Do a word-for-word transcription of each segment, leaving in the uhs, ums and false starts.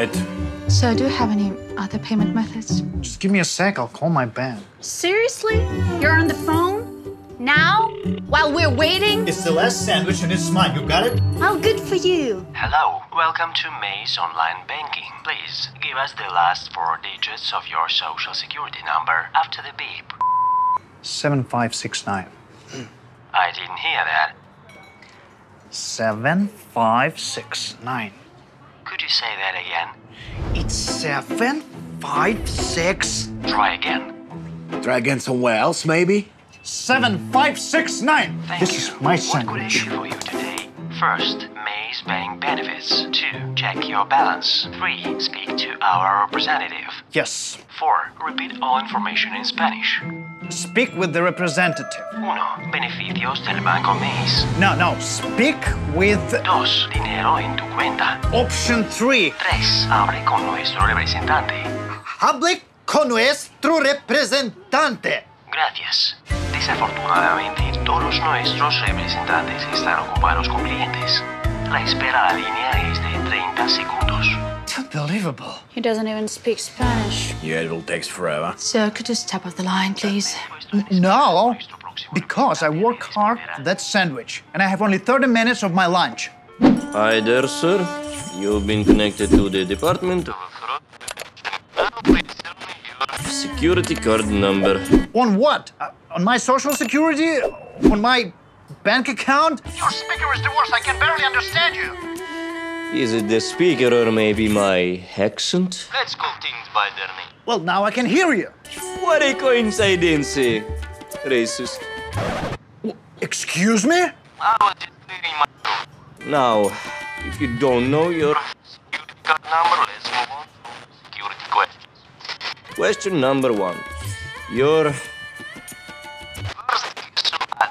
night. So, do you have any other payment methods? Just give me a sec. I'll call my bank. Seriously? You're on the phone? Now? While we're waiting? It's the last sandwich and it's mine. You got it? Oh, good for you. Hello. Welcome to Maze Online Banking. Please give us the last four digits of your social security number after the beep. seven five six nine. I didn't hear that. seven five six nine. Could you say that again? It's seven five six. Try again. Try again somewhere else, maybe. Seven five six nine. Thank this you. Is my sandwich. What could I do for you today? First, Maze Bank benefits. Two, check your balance. Three, speak to our representative. Yes. Four, repeat all information in Spanish. Speak with the representative. Uno, beneficios del banco Maze. No, no, speak with... Dos, dinero en tu cuenta. Option three. Tres, hable con nuestro representante. Hable con nuestro representante. Gracias. Desafortunadamente, todos nuestros representantes están ocupados con clientes. La espera a la línea es de treinta segundos. It's unbelievable. He doesn't even speak Spanish. Yeah, it will take forever. Sir, could you step off the line, please? No, because I work hard for that sandwich, and I have only thirty minutes of my lunch. Hi there, sir. You've been connected to the department of security card number. On what? Uh, on my social security? On my bank account? Your speaker is the worst. I can barely understand you. Is it the speaker or maybe my accent? Let's call things by their name. Well, now I can hear you. What a coincidence, racist. Excuse me? I was just reading my book. Now, if you don't know your security card number, let's move on to security questions. Question number one. Your... First, I,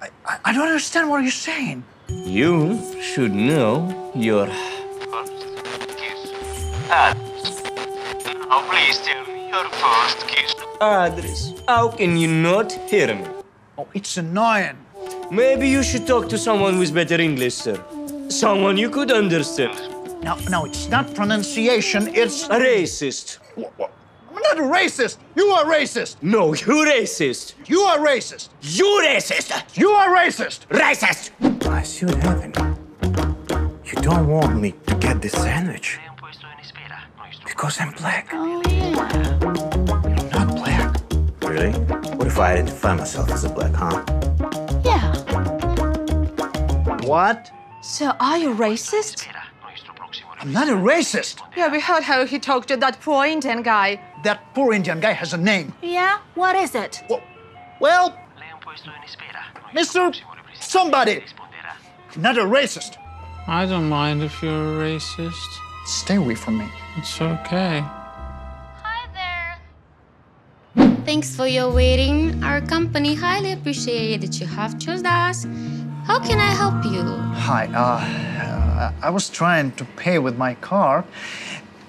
I, I don't understand what you're saying. You should know your first kiss address. Now please tell me your first kiss address. How can you not hear me? Oh, it's annoying. Maybe you should talk to someone with better English, sir. Someone you could understand. No, no, it's not pronunciation, it's... A racist. I'm not a racist. You are racist. No, you racist. You are racist. You racist. You are racist. Racist. I see what happened. You don't want me to get this sandwich because I'm black. Oh, yeah. You're not black. Really? What if I identify myself as a black, huh? Yeah. What? So, are you racist? I'm not a racist. Yeah, we heard how he talked to that poor Indian guy. That poor Indian guy has a name. Yeah? What is it? Well, well Mister Somebody. Not a racist. I don't mind if you're a racist. Stay away from me. It's okay. Hi there. Thanks for your waiting. Our company highly appreciates that you have chosen us. How can I help you? Hi, uh, I was trying to pay with my card,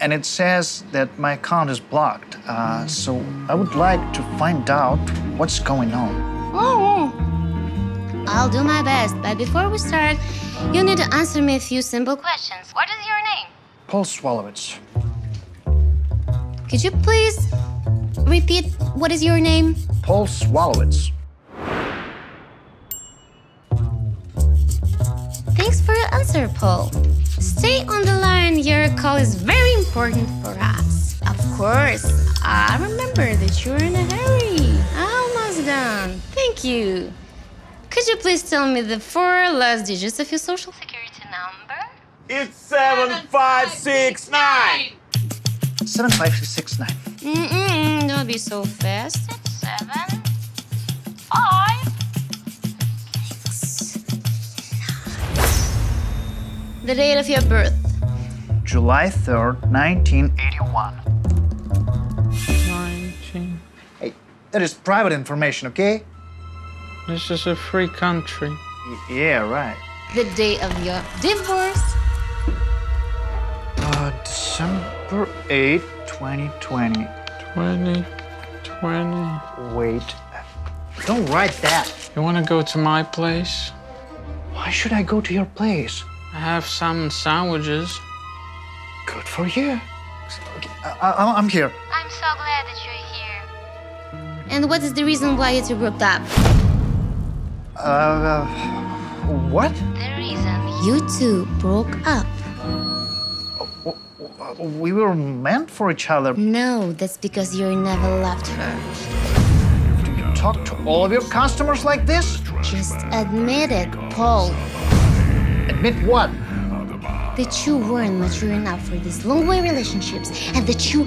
and it says that my account is blocked. Uh, so I would like to find out what's going on. Oh. I'll do my best, but before we start, you need to answer me a few simple questions. What is your name? Paul Swallowitz. Could you please repeat what is your name? Paul Swallowitz. Thanks for your answer, Paul. Stay on the line. Your call is very important for us. Of course. I remember that you're in a hurry. Almost done. Thank you. Could you please tell me the four last digits of your social security number? It's seven five six nine. seven five six nine. Mm-mm, don't be so fast. It's seven, five, six, nine. The date of your birth? July third, nineteen eighty-one. nineteen. Hey, that is private information, okay? This is a free country. Yeah, right. The day of your divorce? Uh, December eighth, twenty twenty. twenty twenty. Wait. Don't write that. You want to go to my place? Why should I go to your place? I have salmon sandwiches. Good for you. I I'm here. I'm so glad that you're here. And what is the reason why you two broke up? Uh, uh, what? The reason you two broke up. We were meant for each other. No, that's because you never loved her. Do you talk to all of your customers like this? Just admit it, Paul. Admit what? That you weren't mature enough for these long-way relationships, and that you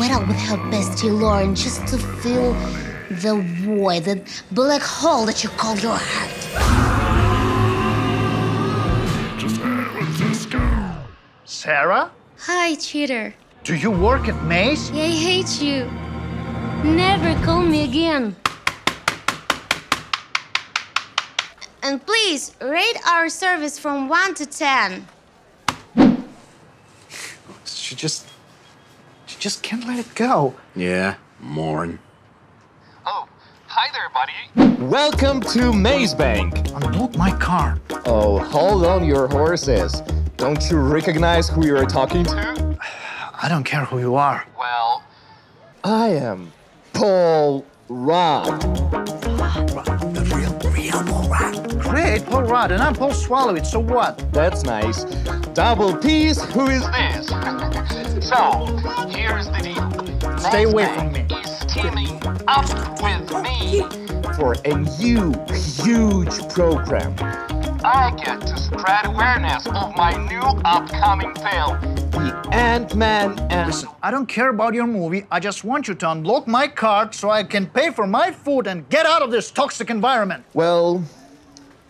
went out with her bestie Lauren just to fill the void, the black hole that you call your heart. Just with this girl. Sarah? Hi, cheater. Do you work at Maze? I hate you. Never call me again. And please, rate our service from one to ten. She just... She just can't let it go. Yeah, mourn. Oh, hi there, buddy. Welcome to Maze Bank. Unload my car. Oh, hold on your horses. Don't you recognize who you are talking to? I don't care who you are. Well, I am Paul Rudd. The real, real Paul Rudd. Great, Paul Rudd, and I'm Paul Swallowitz, so what? That's nice. Double P's, who is this? So, here's the deal. Stay away from me. Is teaming up with me for a new, huge program. I get to spread awareness of my new upcoming film, The Ant-Man and... Listen, I don't care about your movie. I just want you to unlock my card so I can pay for my food and get out of this toxic environment. Well,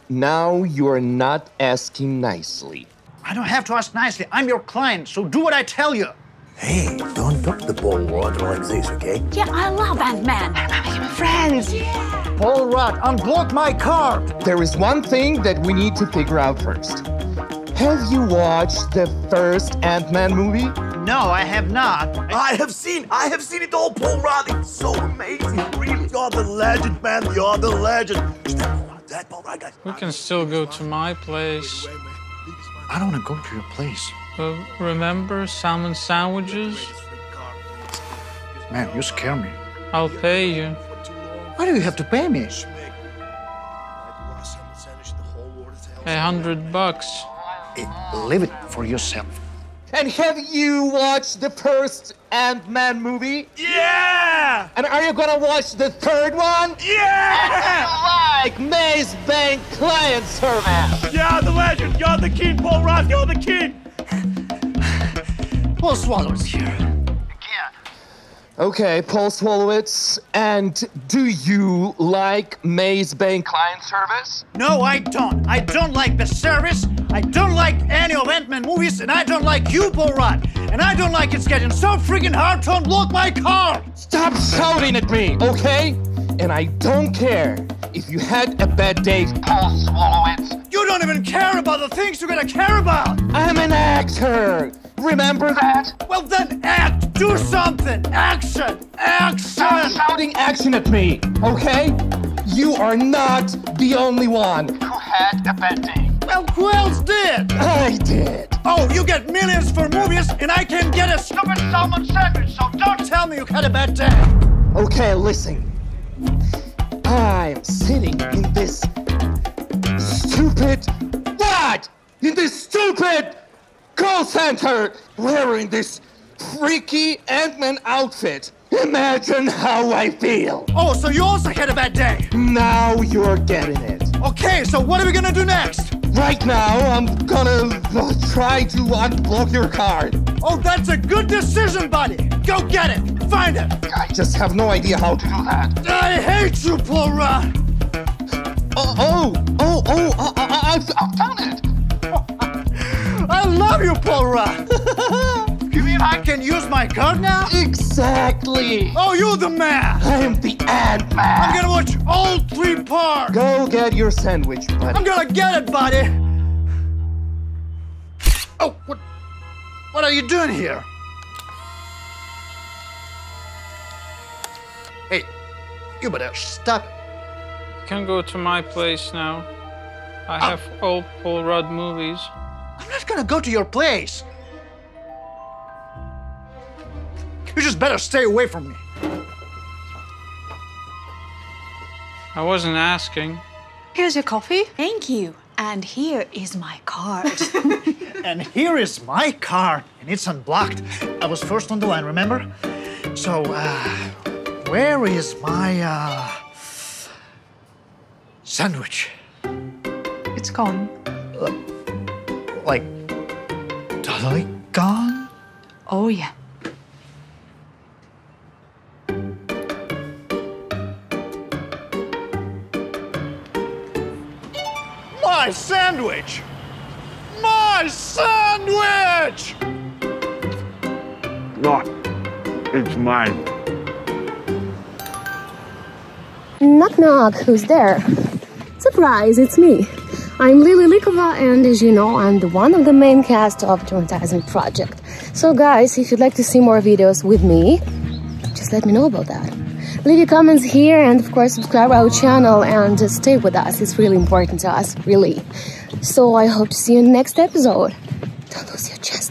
now you're not asking nicely. I don't have to ask nicely. I'm your client, so do what I tell you. Hey, don't drop the Paul Rudd like this, okay? Yeah, I love Ant-Man. I'm making friends. Yeah. Paul Rudd, unblock my card. There is one thing that we need to figure out first. Have you watched the first Ant-Man movie? No, I have not. I, I have seen, I have seen it all, Paul Rudd. It's so amazing, really. You're the legend, man. You're the legend. We can still go to my place. I don't want to go to your place. Uh, remember salmon sandwiches? Man, you scare me. I'll pay you. Why do you have to pay me? A hundred bucks. Hey, leave it for yourself. And have you watched the first Ant-Man movie? Yeah! And are you gonna watch the third one? Yeah! Like Maze Bank client service. You're the legend. You're the king, Paul Rudd. You're the king. Paul Swallowitz here. Yeah. Okay, Paul Swallowitz, and do you like Maze Bank client service? No, I don't. I don't like the service. I don't like any of Ant-Man movies, and I don't like you, Paul Rudd. And I don't like it's getting so freaking hard to unlock my car. Stop shouting at me, okay? And I don't care if you had a bad day, Paul Swallowitz. You don't even care about the things you're gonna care about. I'm an actor. Remember that? Well then act! Do something! Action! Action! Stop shouting action at me, okay? You are not the only one who had a bad day. Well, who else did? I did. Oh, you get millions for movies and I can get a stupid salmon sandwich, so don't tell me you had a bad day. Okay, listen. I'm sitting in this stupid... What? In this stupid... call center wearing this freaky Ant-Man outfit. Imagine how I feel. Oh, so you also had a bad day. Now you're getting it. Okay, so what are we gonna do next? Right now, I'm gonna try to unblock your card. Oh, that's a good decision, buddy. Go get it. Find it. I just have no idea how to do that. I hate you, Paul Rudd. Oh, oh, oh, oh, I, I, I've, I've done it. I love you, Paul Rudd. You mean I can use my card now? Exactly. Oh, you're the man. I am the Ant-Man. I'm gonna watch all three parts. Go get your sandwich, buddy. I'm gonna get it, buddy. Oh, what? What are you doing here? Hey, you better stop. You can go to my place now. I oh. have all Paul Rudd movies. I'm not gonna go to your place. You just better stay away from me. I wasn't asking. Here's your coffee. Thank you. And here is my card. And here is my card. And it's unblocked. I was first on the line, remember? So, uh, where is my, uh, sandwich? It's gone. Like, totally gone? Oh, yeah. My sandwich! My sandwich! Look, it's mine. Knock knock, who's there? Surprise, it's me. I'm Lily Likova, and as you know, I'm the one of the main cast of Dramatizing Project. So guys, if you'd like to see more videos with me, just let me know about that. Leave your comments here and, of course, subscribe our channel and just stay with us. It's really important to us, really. So I hope to see you in the next episode. Don't lose your chance.